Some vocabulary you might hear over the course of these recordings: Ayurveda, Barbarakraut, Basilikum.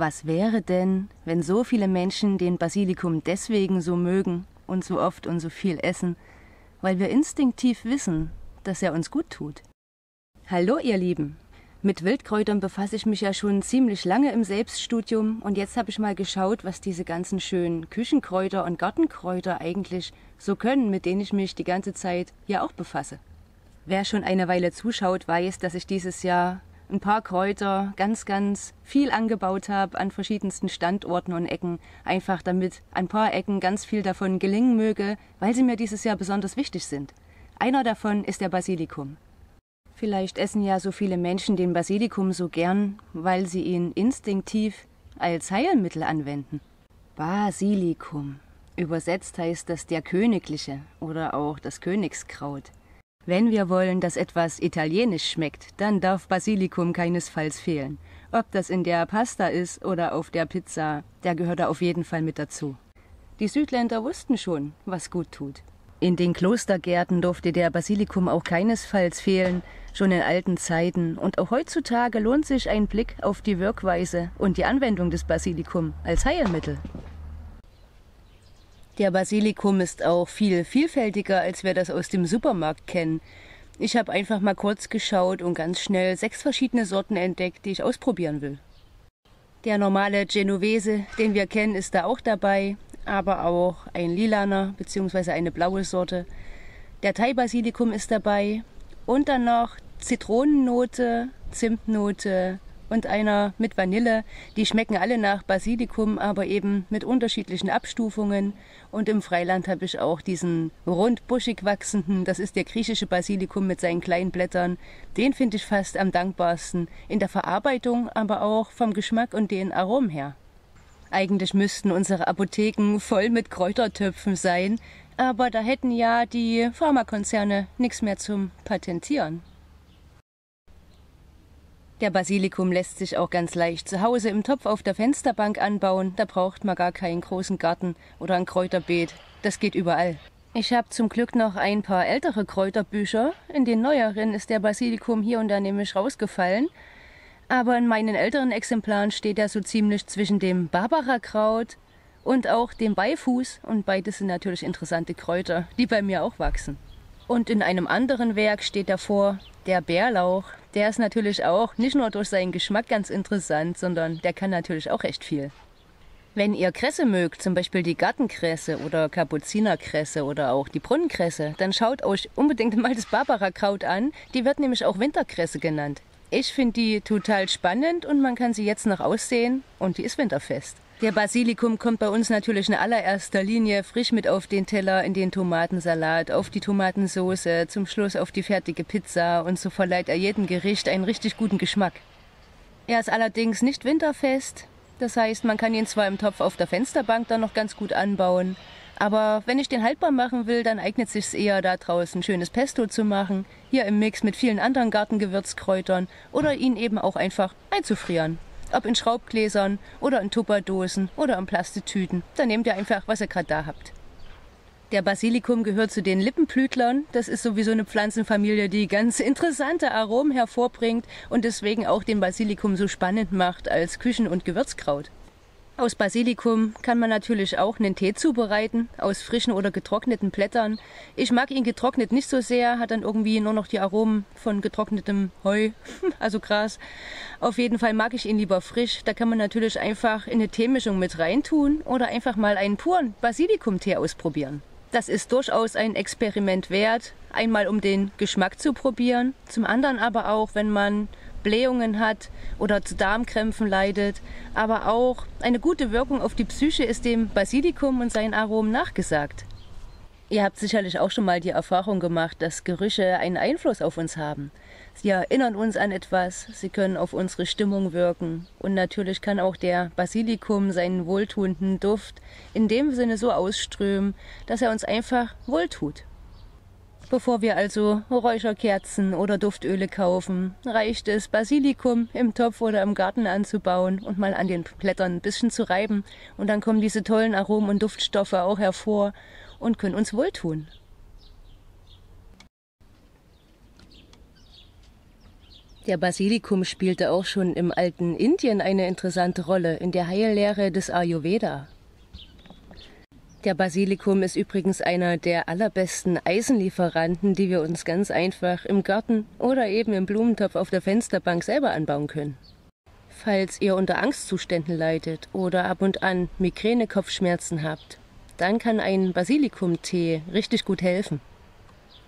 Was wäre denn, wenn so viele Menschen den Basilikum deswegen so mögen und so oft und so viel essen, weil wir instinktiv wissen, dass er uns gut tut? Hallo ihr Lieben! Mit Wildkräutern befasse ich mich ja schon ziemlich lange im Selbststudium und jetzt habe ich mal geschaut, was diese ganzen schönen Küchenkräuter und Gartenkräuter eigentlich so können, mit denen ich mich die ganze Zeit ja auch befasse. Wer schon eine Weile zuschaut, weiß, dass ich dieses Jahr ein paar Kräuter ganz viel angebaut habe an verschiedensten Standorten und Ecken, einfach damit an ein paar Ecken ganz viel davon gelingen möge, weil sie mir dieses Jahr besonders wichtig sind. Einer davon ist der Basilikum. Vielleicht essen ja so viele Menschen den Basilikum so gern, weil sie ihn instinktiv als Heilmittel anwenden. Basilikum. Übersetzt heißt das der Königliche oder auch das Königskraut. Wenn wir wollen, dass etwas italienisch schmeckt, dann darf Basilikum keinesfalls fehlen. Ob das in der Pasta ist oder auf der Pizza, der gehört da auf jeden Fall mit dazu. Die Südländer wussten schon, was gut tut. In den Klostergärten durfte der Basilikum auch keinesfalls fehlen, schon in alten Zeiten. Und auch heutzutage lohnt sich ein Blick auf die Wirkweise und die Anwendung des Basilikum als Heilmittel. Der Basilikum ist auch viel vielfältiger, als wir das aus dem Supermarkt kennen. Ich habe einfach mal kurz geschaut und ganz schnell 6 verschiedene Sorten entdeckt, die ich ausprobieren will. Der normale Genovese, den wir kennen, ist da auch dabei, aber auch ein lilaner bzw. eine blaue Sorte. Der Thai-Basilikum ist dabei und dann noch Zitronennote, Zimtnote und einer mit Vanille. Die schmecken alle nach Basilikum, aber eben mit unterschiedlichen Abstufungen. Und im Freiland habe ich auch diesen rundbuschig wachsenden, das ist der griechische Basilikum mit seinen kleinen Blättern. Den finde ich fast am dankbarsten in der Verarbeitung, aber auch vom Geschmack und den Aromen her. Eigentlich müssten unsere Apotheken voll mit Kräutertöpfen sein, aber da hätten ja die Pharmakonzerne nichts mehr zum Patentieren. Der Basilikum lässt sich auch ganz leicht zu Hause im Topf auf der Fensterbank anbauen, da braucht man gar keinen großen Garten oder ein Kräuterbeet, das geht überall. Ich habe zum Glück noch ein paar ältere Kräuterbücher, in den neueren ist der Basilikum hier und da nämlich rausgefallen. Aber in meinen älteren Exemplaren steht er so ziemlich zwischen dem Barbarakraut und auch dem Beifuß. Und beides sind natürlich interessante Kräuter, die bei mir auch wachsen. Und in einem anderen Werk steht davor der Bärlauch. Der ist natürlich auch nicht nur durch seinen Geschmack ganz interessant, sondern der kann natürlich auch recht viel. Wenn ihr Kresse mögt, zum Beispiel die Gartenkresse oder Kapuzinerkresse oder auch die Brunnenkresse, dann schaut euch unbedingt mal das Barbarakraut an. Die wird nämlich auch Winterkresse genannt. Ich finde die total spannend und man kann sie jetzt noch aussehen und die ist winterfest. Der Basilikum kommt bei uns natürlich in allererster Linie frisch mit auf den Teller, in den Tomatensalat, auf die Tomatensauce, zum Schluss auf die fertige Pizza und so verleiht er jedem Gericht einen richtig guten Geschmack. Er ist allerdings nicht winterfest, das heißt, man kann ihn zwar im Topf auf der Fensterbank dann noch ganz gut anbauen, aber wenn ich den haltbar machen will, dann eignet sich's eher da draußen, ein schönes Pesto zu machen, hier im Mix mit vielen anderen Gartengewürzkräutern oder ihn eben auch einfach einzufrieren. Ob in Schraubgläsern oder in Tupperdosen oder in Plastiktüten, dann nehmt ihr einfach, was ihr gerade da habt. Der Basilikum gehört zu den Lippenblütlern, das ist sowieso eine Pflanzenfamilie, die ganz interessante Aromen hervorbringt und deswegen auch den Basilikum so spannend macht als Küchen- und Gewürzkraut. Aus Basilikum kann man natürlich auch einen Tee zubereiten, aus frischen oder getrockneten Blättern. Ich mag ihn getrocknet nicht so sehr, hat dann irgendwie nur noch die Aromen von getrocknetem Heu, also Gras. Auf jeden Fall mag ich ihn lieber frisch, da kann man natürlich einfach in eine Teemischung mit reintun oder einfach mal einen puren Basilikumtee ausprobieren. Das ist durchaus ein Experiment wert, einmal um den Geschmack zu probieren, zum anderen aber auch, wenn man Blähungen hat oder zu Darmkrämpfen leidet, aber auch eine gute Wirkung auf die Psyche ist dem Basilikum und seinen Aromen nachgesagt. Ihr habt sicherlich auch schon mal die Erfahrung gemacht, dass Gerüche einen Einfluss auf uns haben. Sie erinnern uns an etwas, sie können auf unsere Stimmung wirken und natürlich kann auch der Basilikum seinen wohltuenden Duft in dem Sinne so ausströmen, dass er uns einfach wohltut. Bevor wir also Räucherkerzen oder Duftöle kaufen, reicht es, Basilikum im Topf oder im Garten anzubauen und mal an den Blättern ein bisschen zu reiben. Und dann kommen diese tollen Aromen und Duftstoffe auch hervor und können uns wohltun. Der Basilikum spielte auch schon im alten Indien eine interessante Rolle in der Heillehre des Ayurveda. Der Basilikum ist übrigens einer der allerbesten Eisenlieferanten, die wir uns ganz einfach im Garten oder eben im Blumentopf auf der Fensterbank selber anbauen können. Falls ihr unter Angstzuständen leidet oder ab und an Migräne-Kopfschmerzen habt, dann kann ein Basilikum-Tee richtig gut helfen.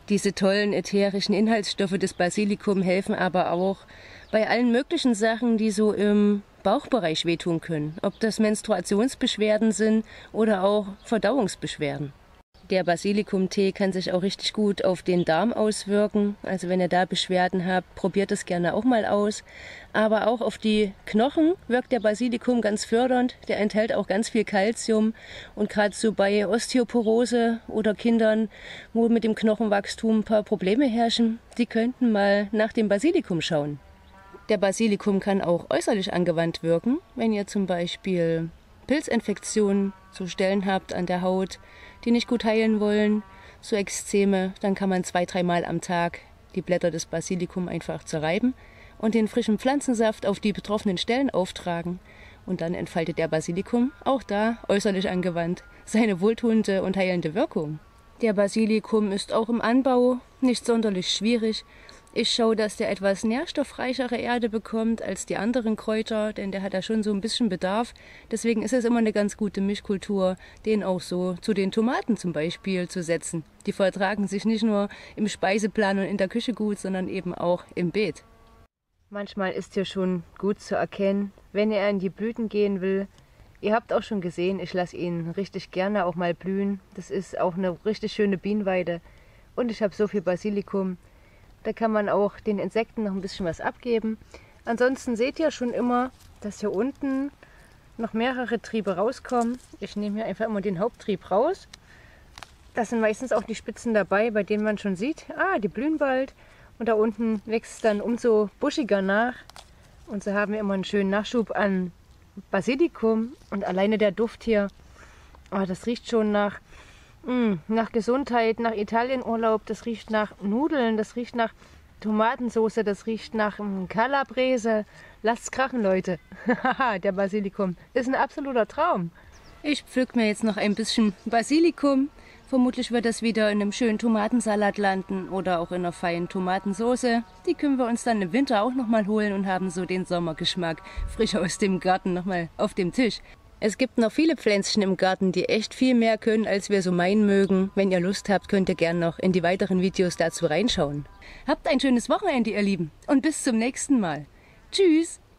Diese tollen ätherischen Inhaltsstoffe des Basilikum helfen aber auch bei allen möglichen Sachen, die so im Bauchbereich wehtun können, ob das Menstruationsbeschwerden sind oder auch Verdauungsbeschwerden. Der Basilikum-Tee kann sich auch richtig gut auf den Darm auswirken, also wenn ihr da Beschwerden habt, probiert es gerne auch mal aus. Aber auch auf die Knochen wirkt der Basilikum ganz fördernd, der enthält auch ganz viel Kalzium und gerade so bei Osteoporose oder Kindern, wo mit dem Knochenwachstum ein paar Probleme herrschen, die könnten mal nach dem Basilikum schauen. Der Basilikum kann auch äußerlich angewandt wirken, wenn ihr zum Beispiel Pilzinfektionen zu Stellen habt an der Haut, die nicht gut heilen wollen, so Ekzeme, dann kann man 2-3 Mal am Tag die Blätter des Basilikum einfach zerreiben und den frischen Pflanzensaft auf die betroffenen Stellen auftragen. Und dann entfaltet der Basilikum, auch da äußerlich angewandt, seine wohltuende und heilende Wirkung. Der Basilikum ist auch im Anbau nicht sonderlich schwierig. Ich schaue, dass der etwas nährstoffreichere Erde bekommt als die anderen Kräuter, denn der hat da schon so ein bisschen Bedarf. Deswegen ist es immer eine ganz gute Mischkultur, den auch so zu den Tomaten zum Beispiel zu setzen. Die vertragen sich nicht nur im Speiseplan und in der Küche gut, sondern eben auch im Beet. Manchmal ist hier schon gut zu erkennen, wenn er in die Blüten gehen will. Ihr habt auch schon gesehen, ich lasse ihn richtig gerne auch mal blühen. Das ist auch eine richtig schöne Bienenweide und ich habe so viel Basilikum. Da kann man auch den Insekten noch ein bisschen was abgeben. Ansonsten seht ihr schon immer, dass hier unten noch mehrere Triebe rauskommen. Ich nehme hier einfach immer den Haupttrieb raus. Das sind meistens auch die Spitzen dabei, bei denen man schon sieht, die blühen bald. Und da unten wächst es dann umso buschiger nach. Und so haben wir immer einen schönen Nachschub an Basilikum. Und alleine der Duft hier, das riecht schon nach Gesundheit, nach Italienurlaub, das riecht nach Nudeln, das riecht nach Tomatensoße, das riecht nach Calabrese. Lasst's krachen, Leute. Haha, der Basilikum ist ein absoluter Traum. Ich pflück mir jetzt noch ein bisschen Basilikum. Vermutlich wird das wieder in einem schönen Tomatensalat landen oder auch in einer feinen Tomatensoße. Die können wir uns dann im Winter auch nochmal holen und haben so den Sommergeschmack frisch aus dem Garten nochmal auf dem Tisch. Es gibt noch viele Pflänzchen im Garten, die echt viel mehr können, als wir so meinen mögen. Wenn ihr Lust habt, könnt ihr gern noch in die weiteren Videos dazu reinschauen. Habt ein schönes Wochenende, ihr Lieben, und bis zum nächsten Mal. Tschüss!